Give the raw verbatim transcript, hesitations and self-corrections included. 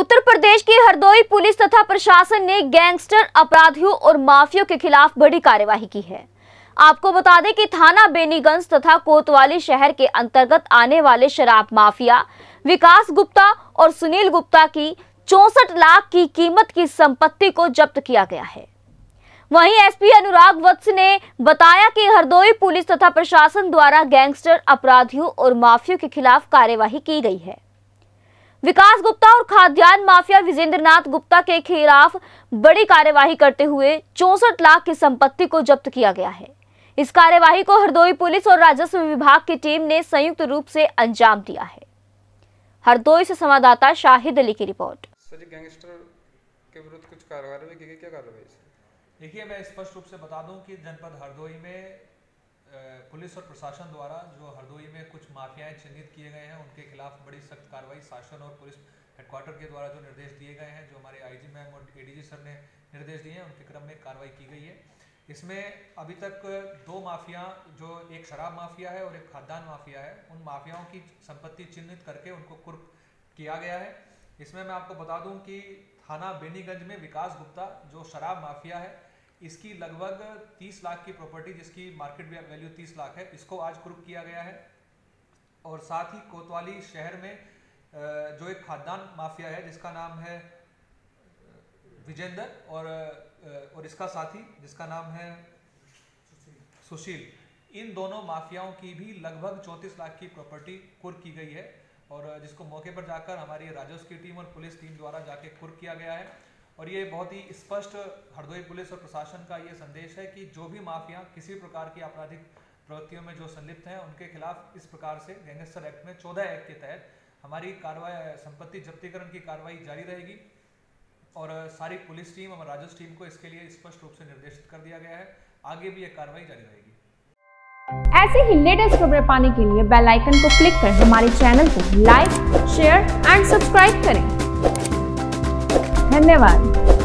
उत्तर प्रदेश की हरदोई पुलिस तथा प्रशासन ने गैंगस्टर अपराधियों और माफियों के खिलाफ बड़ी कार्यवाही की है। आपको बता दें कि थाना बेनीगंज तथा कोतवाली शहर के अंतर्गत आने वाले शराब माफिया विकास गुप्ता और सुनील गुप्ता की चौसठ लाख की कीमत की संपत्ति को जब्त किया गया है। वहीं एसपी अनुराग वत्स ने बताया कि हरदोई पुलिस तथा प्रशासन द्वारा गैंगस्टर अपराधियों और माफियों के खिलाफ कार्यवाही की गई है। विकास गुप्ता और खाद्यान्न माफिया विजेंद्रनाथ गुप्ता के खिलाफ बड़ी कार्यवाही करते हुए चौसठ लाख की संपत्ति को जब्त किया गया है। इस कार्यवाही को हरदोई पुलिस और राजस्व विभाग की टीम ने संयुक्त रूप से अंजाम दिया है। हरदोई से संवाददाता शाहिदली की रिपोर्ट। सर, गैंगस्टर के विरुद्ध कुछ कार्रवाई की गई, क्या कार्रवाई? देखिए, मैं स्पष्ट रूप से बता दूं कि जनपद हरदोई में पुलिस और प्रशासन द्वारा जो हरदोई में कुछ माफियाएं चिन्हित किए गए हैं, उनके खिलाफ बड़ी सख्त कार्रवाई शासन और पुलिस हेडक्वार्टर के द्वारा जो निर्देश दिए गए हैं, जो हमारे आईजी मैम और एडीजी सर ने निर्देश दिए हैं, उनके क्रम में कार्रवाई की गई है। इसमें अभी तक दो माफिया, जो एक शराब माफिया है और एक खाद्यान्न माफिया है, उन माफियाओं की संपत्ति चिन्हित करके उनको कुर्क किया गया है। इसमें मैं आपको बता दूं कि थाना बेनीगंज में विकास गुप्ता जो शराब माफिया है, इसकी लगभग तीस लाख की प्रॉपर्टी, जिसकी मार्केट वैल्यू तीस लाख है, इसको आज कुर्क किया गया है। और साथ ही कोतवाली शहर में जो एक खाद्यान्न माफिया है, जिसका नाम है विजेंद्र और और इसका साथी, जिसका नाम है सुशील, इन दोनों माफियाओं की भी लगभग चौंतीस लाख की प्रॉपर्टी कुर्क की गई है, और जिसको मौके पर जाकर हमारी राजस्व की टीम और पुलिस टीम द्वारा जाके कुर्क किया गया है। और ये बहुत ही स्पष्ट हरदोई पुलिस और प्रशासन का ये संदेश है कि जो भी माफिया किसी प्रकार की आपराधिक प्रवृत्तियों में जो संलिप्त हैं, उनके खिलाफ इस प्रकार से गैंगस्टर एक्ट में चौदह एक्ट के तहत हमारी कार्रवाई, संपत्ति जब्तीकरण की कार्रवाई जारी रहेगी। और सारी पुलिस टीम और राजस्व टीम को इसके लिए स्पष्ट रूप से निर्देशित कर दिया गया है। आगे भी ये कार्रवाई जारी रहेगी। ऐसे ही लेटेस्ट खबरें पाने के लिए बेल आइकन को क्लिक करें। हमारे चैनल को लाइक, शेयर एंड सब्सक्राइब करें। धन्यवाद।